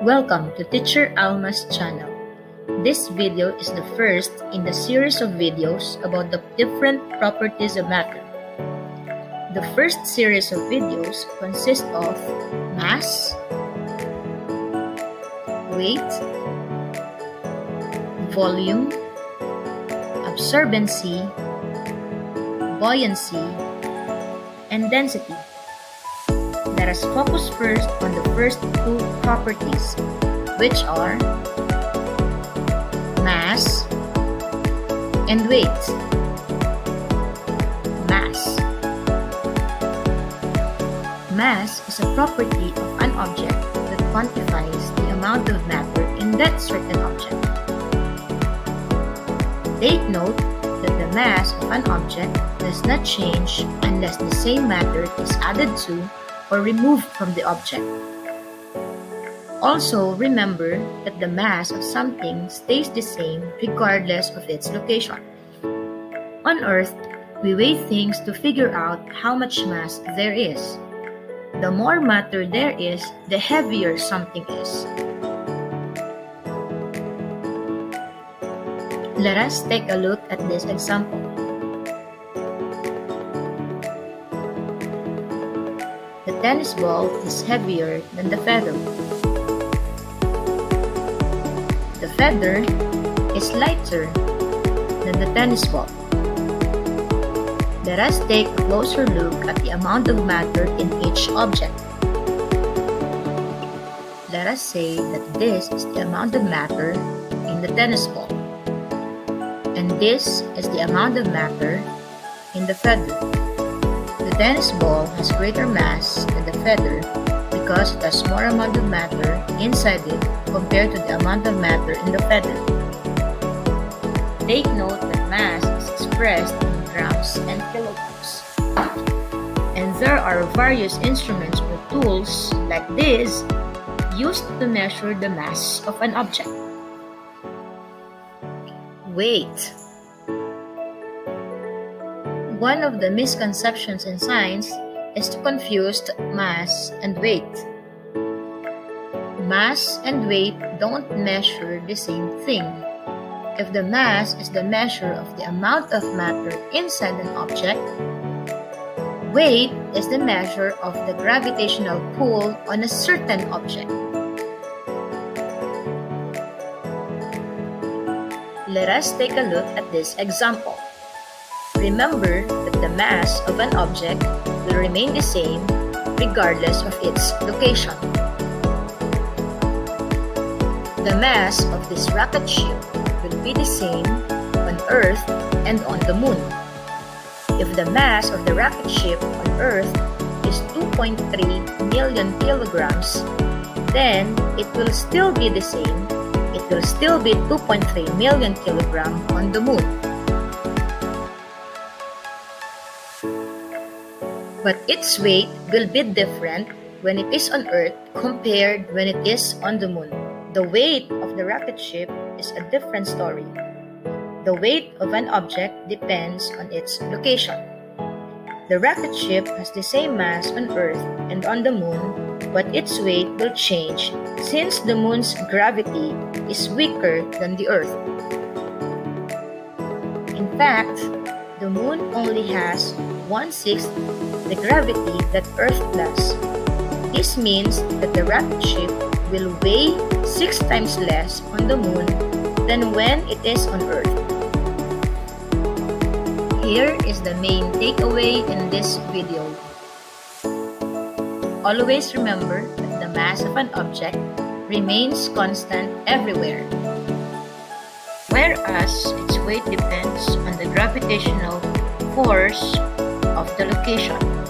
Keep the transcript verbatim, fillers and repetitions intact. Welcome to Teacher Alma's channel. This video is the first in the series of videos about the different properties of matter. The first series of videos consists of mass, weight, volume, absorbency, buoyancy, and density. Let us focus first on the first two properties, which are mass and weight. Mass. Mass is a property of an object that quantifies the amount of matter in that certain object. Take note that the mass of an object does not change unless the same matter is added to or removed from the object. Also, remember that the mass of something stays the same regardless of its location. On Earth, we weigh things to figure out how much mass there is. The more matter there is, the heavier something is. Let us take a look at this example. The tennis ball is heavier than the feather. The feather is lighter than the tennis ball. Let us take a closer look at the amount of matter in each object. Let us say that this is the amount of matter in the tennis ball, and this is the amount of matter in the feather. The tennis ball has greater mass than the feather because it has more amount of matter inside it compared to the amount of matter in the feather. Take note that mass is expressed in grams and kilograms. And there are various instruments or tools like this used to measure the mass of an object. Weight. One of the misconceptions in science is to confuse mass and weight. Mass and weight don't measure the same thing. If the mass is the measure of the amount of matter inside an object, weight is the measure of the gravitational pull on a certain object. Let us take a look at this example. Remember that the mass of an object will remain the same regardless of its location. The mass of this rocket ship will be the same on Earth and on the Moon. If the mass of the rocket ship on Earth is two point three million kilograms, then it will still be the same. It will still be two point three million kilograms on the Moon. But its weight will be different when it is on Earth compared when it is on the Moon. The weight of the rocket ship is a different story. The weight of an object depends on its location. The rocket ship has the same mass on Earth and on the Moon, but its weight will change since the Moon's gravity is weaker than the Earth. In fact, the Moon only has one-sixth the gravity that Earth does. This means that the rocket ship will weigh six times less on the Moon than when it is on Earth. Here is the main takeaway in this video. Always remember that the mass of an object remains constant everywhere, whereas its weight depends on the gravitational force of the location.